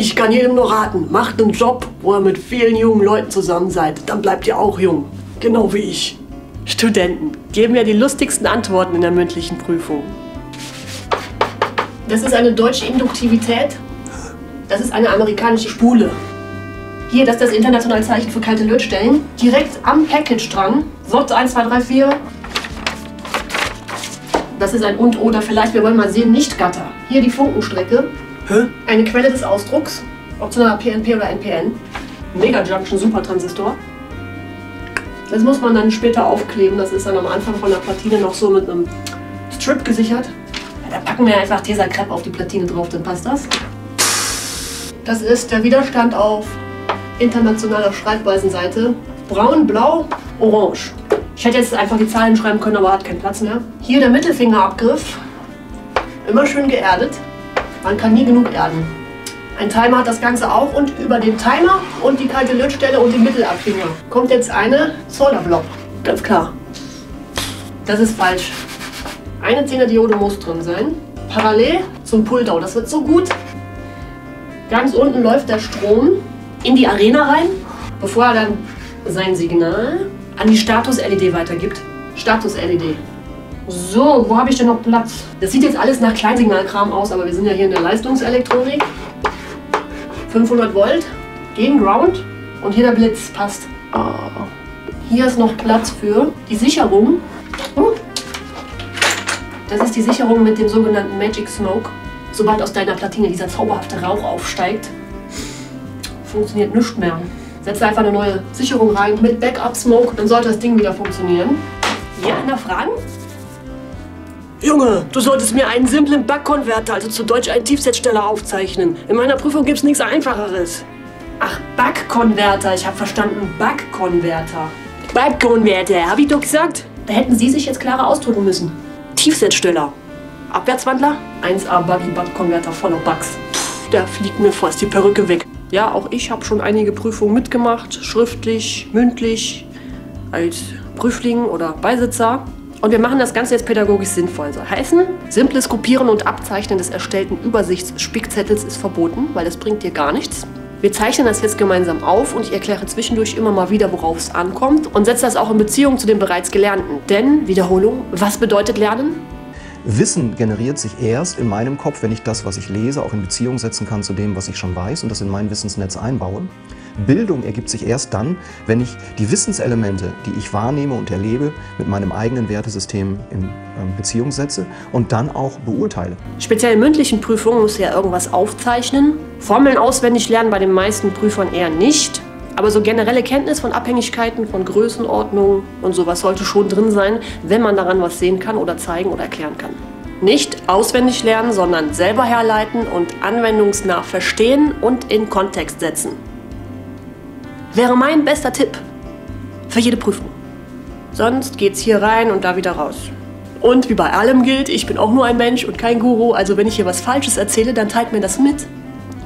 Ich kann jedem nur raten, macht einen Job, wo ihr mit vielen jungen Leuten zusammen seid. Dann bleibt ihr auch jung. Genau wie ich. Studenten geben ja die lustigsten Antworten in der mündlichen Prüfung. Das ist eine deutsche Induktivität. Das ist eine amerikanische Spule. Hier, das ist das internationale Zeichen für kalte Lötstellen. Direkt am Package dran. Sorte 1, 2, 3, 4. Das ist ein und oder vielleicht, wir wollen mal sehen, nicht Gatter. Hier die Funkenstrecke. Hä? Eine Quelle des Ausdrucks. Optional PNP oder NPN. Mega-Junction-Super-Transistor. Das muss man dann später aufkleben. Das ist dann am Anfang von der Platine noch so mit einem Strip gesichert. Da packen wir einfach Tesakrepp auf die Platine drauf, dann passt das. Das ist der Widerstand auf internationaler Schreibweisenseite. Braun, blau, orange. Ich hätte jetzt einfach die Zahlen schreiben können, aber hat keinen Platz mehr. Hier der Mittelfingerabgriff. Immer schön geerdet. Man kann nie genug erden. Ein Timer hat das Ganze auch und über den Timer und die kalte Lötstelle und den Mittelabfinger kommt jetzt eine Solarblock. Ganz klar. Das ist falsch. Eine Zenerdiode muss drin sein. Parallel zum Pulldown. Das wird so gut. Ganz unten läuft der Strom in die Arena rein, bevor er dann sein Signal an die Status-LED weitergibt. Status-LED. So, wo habe ich denn noch Platz? Das sieht jetzt alles nach Kleinsignalkram aus, aber wir sind ja hier in der Leistungselektronik. 500 Volt gegen Ground und hier der Blitz passt. Oh. Hier ist noch Platz für die Sicherung. Das ist die Sicherung mit dem sogenannten Magic Smoke. Sobald aus deiner Platine dieser zauberhafte Rauch aufsteigt, funktioniert nichts mehr. Setze einfach eine neue Sicherung rein mit Backup Smoke, dann sollte das Ding wieder funktionieren. Hier einer Fragen? Junge, du solltest mir einen simplen Buck-Converter, also zu Deutsch einen Tiefsetzsteller, aufzeichnen. In meiner Prüfung gibt's nichts Einfacheres. Ach, Buck-Converter, ich habe verstanden, Buck-Converter. Buck-Converter, habe ich doch gesagt? Da hätten Sie sich jetzt klarer ausdrücken müssen. Tiefsetzsteller, Abwärtswandler, 1A Buggy Buck-Converter voller Bugs. Pff, da fliegt mir fast die Perücke weg. Ja, auch ich habe schon einige Prüfungen mitgemacht, schriftlich, mündlich, als Prüfling oder Beisitzer. Und wir machen das Ganze jetzt pädagogisch sinnvoll. Soll heißen, simples Kopieren und Abzeichnen des erstellten Übersichtsspickzettels ist verboten, weil das bringt dir gar nichts. Wir zeichnen das jetzt gemeinsam auf und ich erkläre zwischendurch immer mal wieder, worauf es ankommt und setze das auch in Beziehung zu dem bereits Gelernten. Denn, Wiederholung, was bedeutet Lernen? Wissen generiert sich erst in meinem Kopf, wenn ich das, was ich lese, auch in Beziehung setzen kann zu dem, was ich schon weiß und das in mein Wissensnetz einbaue. Bildung ergibt sich erst dann, wenn ich die Wissenselemente, die ich wahrnehme und erlebe, mit meinem eigenen Wertesystem in Beziehung setze und dann auch beurteile. Speziell in mündlichen Prüfungen musst du ja irgendwas aufzeichnen. Formeln auswendig lernen bei den meisten Prüfern eher nicht. Aber so generelle Kenntnis von Abhängigkeiten, von Größenordnungen und sowas sollte schon drin sein, wenn man daran was sehen kann oder zeigen oder erklären kann. Nicht auswendig lernen, sondern selber herleiten und anwendungsnah verstehen und in Kontext setzen. Wäre mein bester Tipp für jede Prüfung. Sonst geht's hier rein und da wieder raus. Und wie bei allem gilt, ich bin auch nur ein Mensch und kein Guru, also wenn ich hier was Falsches erzähle, dann teilt mir das mit,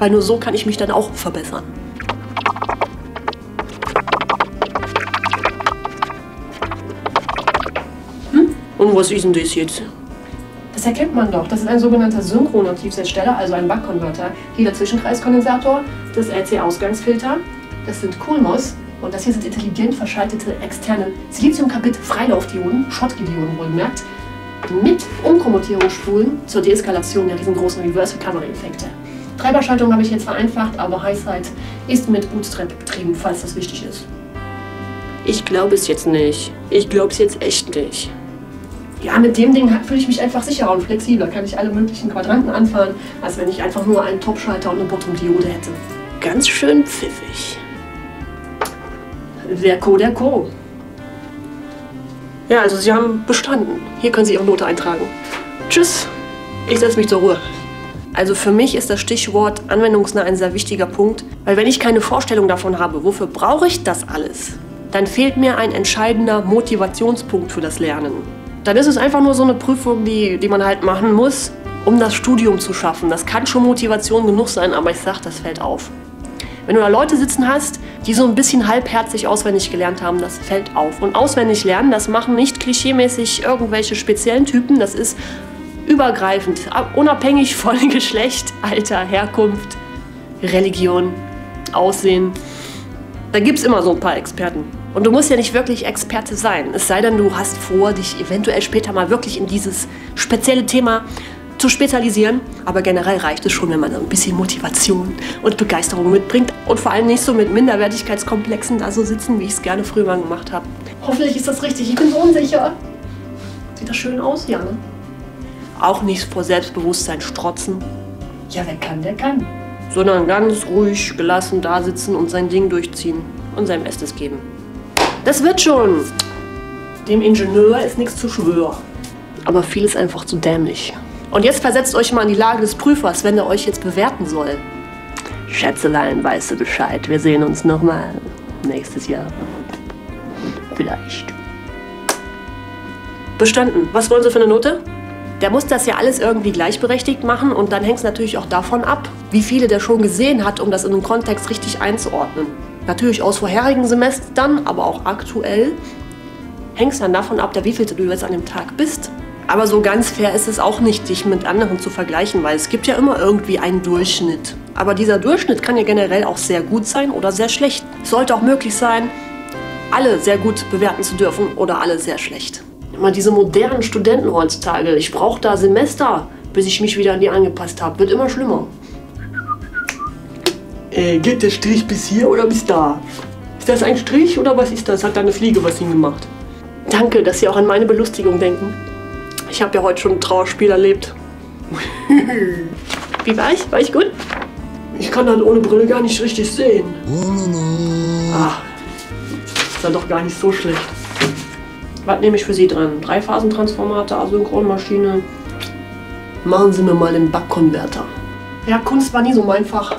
weil nur so kann ich mich dann auch verbessern. Und was ist denn das jetzt? Das erkennt man doch. Das ist ein sogenannter Synchroner Tiefsetzsteller, also ein Buck-Converter. Hier der Zwischenkreiskondensator, das LC-Ausgangsfilter. Das sind CoolMOS und das hier sind intelligent verschaltete externe Siliziumkarbid-Freilaufdioden, Schottky-Dioden wohlgemerkt, mit Umkommutierungsspulen zur Deeskalation der riesengroßen Reverse-Recovery-Effekte. Treiberschaltung habe ich jetzt vereinfacht, aber Highside ist mit Bootstrap betrieben, falls das wichtig ist. Ich glaube es jetzt nicht. Ich glaube es jetzt echt nicht. Ja, mit dem Ding fühle ich mich einfach sicherer und flexibler. Kann ich alle möglichen Quadranten anfahren, als wenn ich einfach nur einen Top-Schalter und eine Bottom-Diode hätte. Ganz schön pfiffig. Der Co, der Co. Ja, also Sie haben bestanden. Hier können Sie Ihre Note eintragen. Tschüss, ich setze mich zur Ruhe. Also für mich ist das Stichwort anwendungsnah ein sehr wichtiger Punkt, weil wenn ich keine Vorstellung davon habe, wofür brauche ich das alles, dann fehlt mir ein entscheidender Motivationspunkt für das Lernen. Dann ist es einfach nur so eine Prüfung, die man halt machen muss, um das Studium zu schaffen. Das kann schon Motivation genug sein, aber ich sag, das fällt auf. Wenn du da Leute sitzen hast, die so ein bisschen halbherzig auswendig gelernt haben, das fällt auf. Und auswendig lernen, das machen nicht klischeemäßig irgendwelche speziellen Typen, das ist übergreifend, unabhängig von Geschlecht, Alter, Herkunft, Religion, Aussehen. Da gibt es immer so ein paar Experten. Und du musst ja nicht wirklich Experte sein. Es sei denn, du hast vor, dich eventuell später mal wirklich in dieses spezielle Thema zu spezialisieren. Aber generell reicht es schon, wenn man so ein bisschen Motivation und Begeisterung mitbringt. Und vor allem nicht so mit Minderwertigkeitskomplexen da so sitzen, wie ich es gerne früher mal gemacht habe. Hoffentlich ist das richtig. Ich bin so unsicher. Sieht das schön aus? Ja, ne? Auch nicht vor Selbstbewusstsein strotzen. Ja, wer kann, der kann. Sondern ganz ruhig, gelassen da sitzen und sein Ding durchziehen und sein Bestes geben. Das wird schon. Dem Ingenieur ist nichts zu schwören. Aber viel ist einfach zu dämlich. Und jetzt versetzt euch mal in die Lage des Prüfers, wenn er euch jetzt bewerten soll. Schätzelein, weißt du Bescheid. Wir sehen uns nochmal nächstes Jahr. Vielleicht. Bestanden. Was wollen Sie für eine Note? Der muss das ja alles irgendwie gleichberechtigt machen und dann hängt es natürlich auch davon ab, wie viele der schon gesehen hat, um das in den Kontext richtig einzuordnen. Natürlich aus vorherigen Semestern, aber auch aktuell hängt es dann davon ab, wie viel du jetzt an dem Tag bist. Aber so ganz fair ist es auch nicht, dich mit anderen zu vergleichen, weil es gibt ja immer irgendwie einen Durchschnitt. Aber dieser Durchschnitt kann ja generell auch sehr gut sein oder sehr schlecht. Es sollte auch möglich sein, alle sehr gut bewerten zu dürfen oder alle sehr schlecht. Immer diese modernen Studenten heutzutage. Ich brauche da Semester, bis ich mich wieder an die angepasst habe. Wird immer schlimmer. Geht der Strich bis hier oder bis da? Ist das ein Strich oder was ist das? Hat da eine Fliege was hingemacht? Danke, dass Sie auch an meine Belustigung denken. Ich habe ja heute schon ein Trauerspiel erlebt. Wie war ich? War ich gut? Ich kann das ohne Brille gar nicht richtig sehen. Ach, ist dann doch gar nicht so schlecht. Was nehme ich für Sie dran? 3-Phasen-Transformator, Asynchronmaschine. Machen Sie mir mal den Buck-Converter. Ja, Kunst war nie so mein Fach.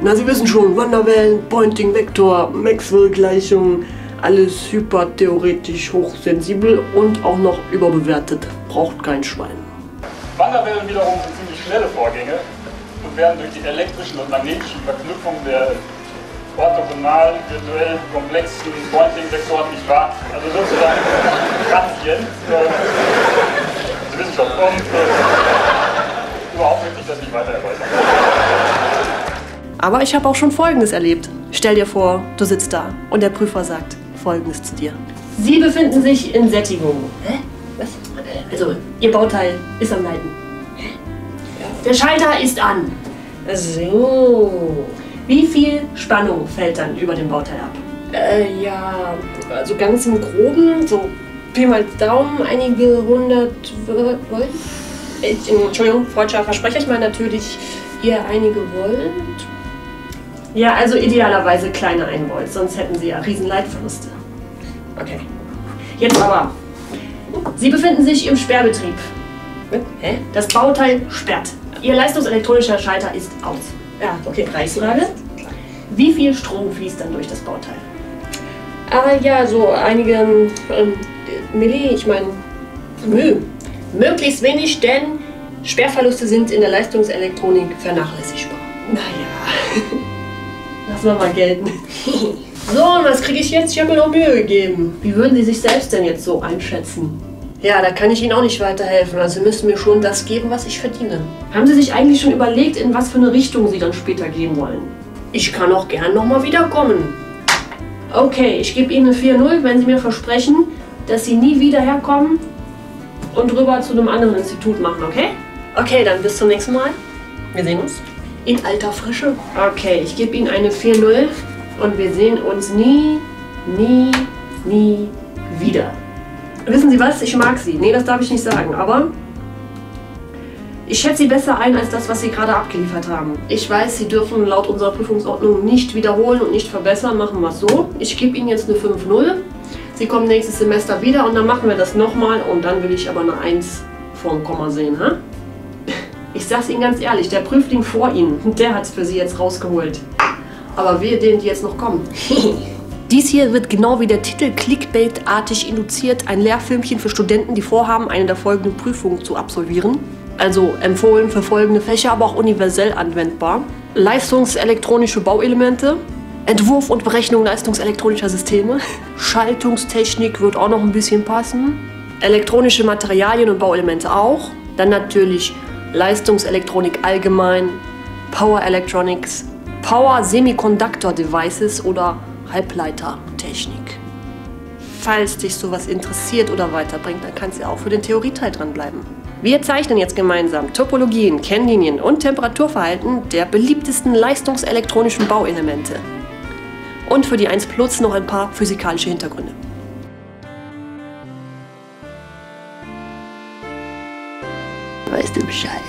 Na, Sie wissen schon, Wanderwellen, Pointing-Vektor, Maxwell-Gleichung, alles hypertheoretisch hochsensibel und auch noch überbewertet. Braucht kein Schwein. Wanderwellen wiederum sind ziemlich schnelle Vorgänge und werden durch die elektrischen und magnetischen Verknüpfungen der orthogonal, virtuell, komplexen Pointing-Vektoren nicht wahr. Also sozusagen Razzien zur Wissenschaft kommt. Überhaupt möchte ich das nicht weiter erläutern. Aber ich habe auch schon Folgendes erlebt. Stell dir vor, du sitzt da und der Prüfer sagt Folgendes zu dir. Sie befinden sich in Sättigung. Hä? Was? Also, Ihr Bauteil ist am Leiten. Hä? Ja. Der Schalter ist an. So. Wie viel Spannung fällt dann über den Bauteil ab? Ja, also ganz im Groben, so Pi mal Daumen, einige hundert Volt. Entschuldigung, freudscher Versprecher, ich meine natürlich hier einige Volt. Ja, also idealerweise kleiner 1 Volt, sonst hätten Sie ja Riesenleitverluste. Okay. Jetzt aber. Sie befinden sich im Sperrbetrieb. Hä? Das Bauteil sperrt. Ihr leistungselektronischer Schalter ist aus. Ja, okay, Preisfrage. Wie viel Strom fließt dann durch das Bauteil? Ja, so einige Milli, ich meine möglichst wenig, denn Sperrverluste sind in der Leistungselektronik vernachlässigbar. Naja, lassen wir mal gelten. So, und was kriege ich jetzt? Ich habe mir noch Mühe gegeben. Wie würden Sie sich selbst denn jetzt so einschätzen? Ja, da kann ich Ihnen auch nicht weiterhelfen. Also Sie müssen mir schon das geben, was ich verdiene. Haben Sie sich eigentlich schon überlegt, in was für eine Richtung Sie dann später gehen wollen? Ich kann auch gern nochmal wiederkommen. Okay, ich gebe Ihnen 4,0, wenn Sie mir versprechen, dass Sie nie wieder herkommen und rüber zu einem anderen Institut machen, okay? Okay, dann bis zum nächsten Mal. Wir sehen uns. In alter Frische. Okay, ich gebe Ihnen eine 4,0 und wir sehen uns nie, nie, nie wieder. Wissen Sie was? Ich mag Sie. Nee, das darf ich nicht sagen, aber ich schätze Sie besser ein als das, was Sie gerade abgeliefert haben. Ich weiß, Sie dürfen laut unserer Prüfungsordnung nicht wiederholen und nicht verbessern. Machen wir es so. Ich gebe Ihnen jetzt eine 5,0. Sie kommen nächstes Semester wieder und dann machen wir das nochmal und dann will ich aber eine 1 vorm Komma sehen, ha? Ich sag's Ihnen ganz ehrlich, der Prüfling vor Ihnen, der hat's für Sie jetzt rausgeholt. Aber wehe denen, die jetzt noch kommen. Dies hier wird genau wie der Titel clickbaitartig induziert, ein Lehrfilmchen für Studenten, die vorhaben, eine der folgenden Prüfungen zu absolvieren. Also empfohlen für folgende Fächer, aber auch universell anwendbar. Leistungselektronische Bauelemente, Entwurf und Berechnung leistungselektronischer Systeme, Schaltungstechnik wird auch noch ein bisschen passen, elektronische Materialien und Bauelemente auch, dann natürlich Leistungselektronik allgemein, Power Electronics, Power Semiconductor Devices oder Halbleitertechnik. Falls dich sowas interessiert oder weiterbringt, dann kannst du ja auch für den Theorieteil dranbleiben. Wir zeichnen jetzt gemeinsam Topologien, Kennlinien und Temperaturverhalten der beliebtesten leistungselektronischen Bauelemente. Und für die 1+ noch ein paar physikalische Hintergründe. Weißt du Bescheid?